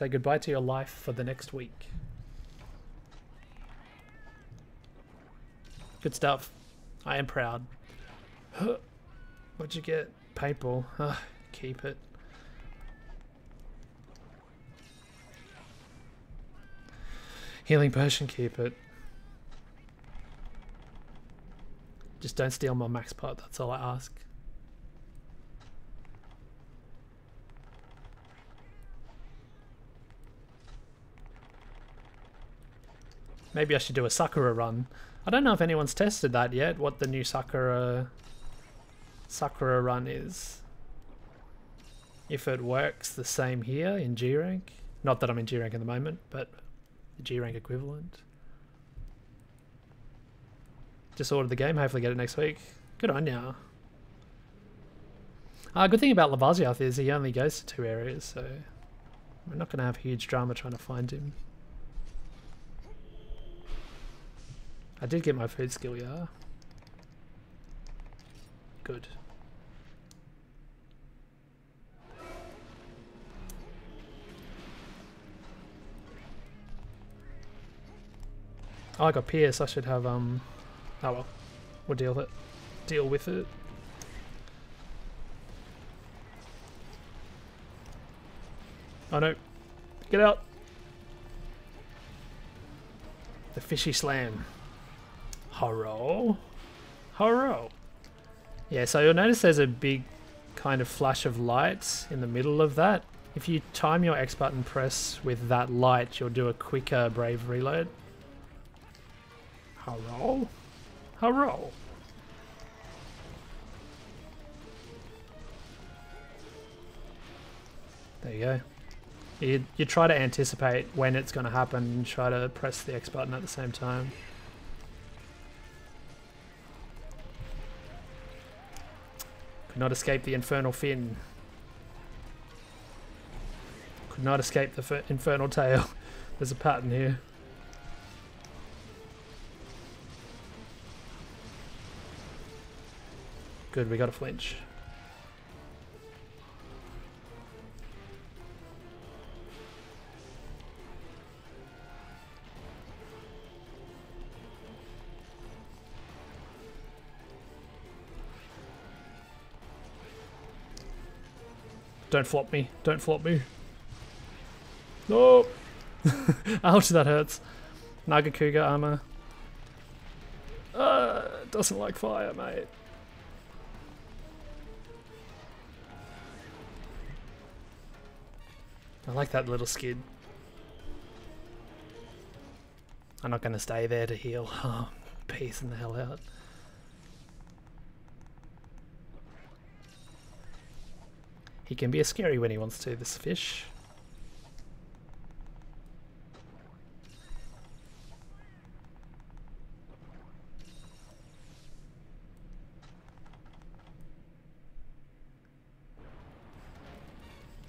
Say goodbye to your life for the next week. Good stuff. I am proud. What'd you get? Paintball. Keep it. Healing potion, keep it. Just don't steal my max pot, that's all I ask. Maybe I should do a Sakura run. I don't know if anyone's tested that yet, what the new Sakura run is. If it works the same here in G-Rank. Not that I'm in G-Rank at the moment, but the G-Rank equivalent. Just ordered the game, hopefully get it next week. Good on ya. Good thing about Lavasioth is he only goes to 2 areas, so we're not going to have huge drama trying to find him. I did get my food skill, yeah. Good. Oh, I got Pierce, I should have, oh well, we'll deal with it. Oh no, get out! The fishy slam. Horro. Horro. Yeah, so you'll notice there's a big kind of flash of lights in the middle of that. If you time your X button press with that light, you'll do a quicker brave reload. Horro. Hurrah! There you go. You try to anticipate when it's going to happen and try to press the X button at the same time. Could not escape the infernal fin. Could not escape the infernal tail. There's a pattern here. Good, we got a flinch. Don't flop me. Don't flop me. No. Ouch, that hurts. Nagakuga armor. Doesn't like fire, mate. I like that little skid. I'm not going to stay there to heal. Oh, peace in the hell out. He can be a scary when he wants to, this fish.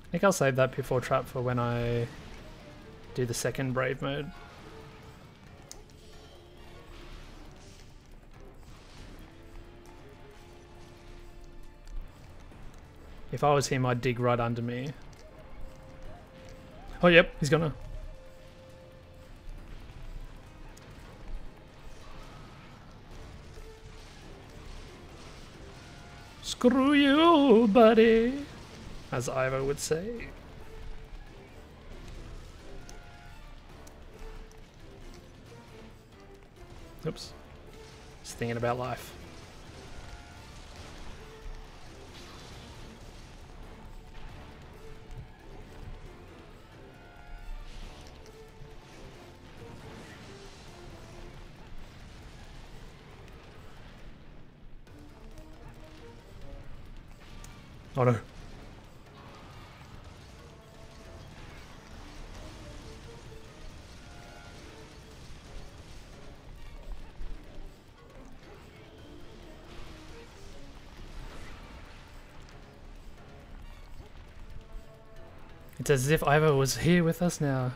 I think I'll save that before trap for when I do the second brave mode. If I was him, I'd dig right under me. Oh yep, he's gonna. Screw you, buddy! As Ivo would say. Oops. Just thinking about life. Oh no. It's as if Ivo was here with us now.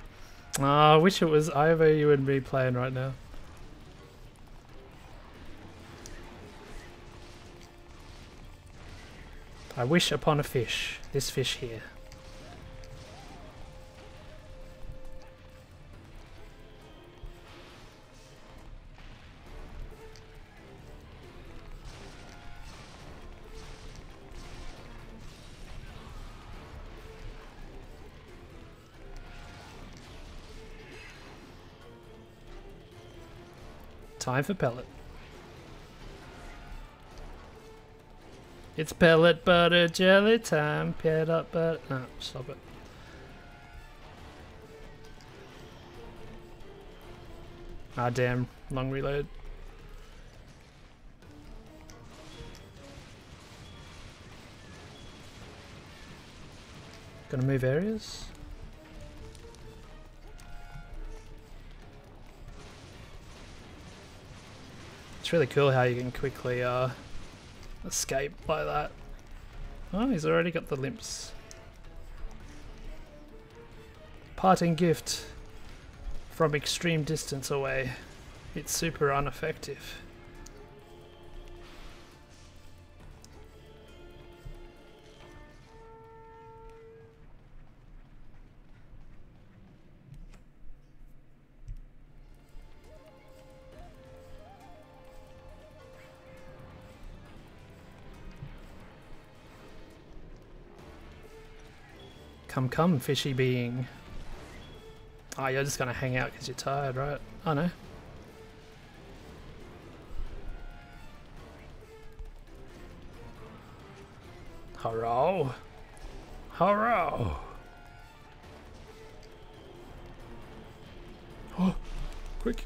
I wish it was Ivo you would be playing right now. I wish upon a fish. This fish here. Time for pellet. It's pellet butter jelly time. Pellet butter. No, stop it. Ah, damn. Long reload. Gonna move areas. It's really cool how you can quickly escape like that. Oh, he's already got the limps. Parting gift from extreme distance away. It's super ineffective. Come, come, fishy being. Oh, you're just gonna hang out because you're tired, right? I know. Hurrah! Hurrah! Oh, quick.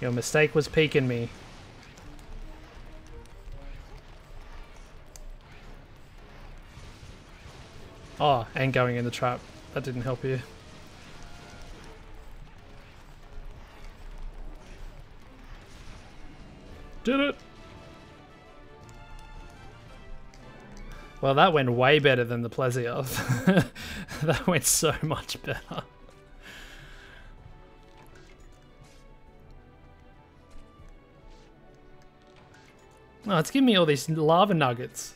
Your mistake was peeking me. Oh, and going in the trap. That didn't help you. Did it! Well, that went way better than the Plesioth. That went so much better. Oh, it's giving me all these lava nuggets.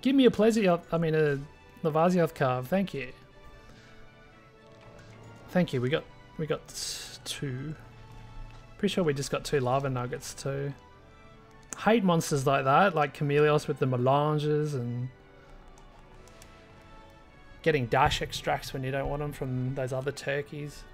Give me a Plesioth, I mean a Lavasioth carve, thank you. Thank you, we got two. Pretty sure we just got two lava nuggets too. Hate monsters like that, like Chameleos with the melanges and getting dash extracts when you don't want them from those other turkeys.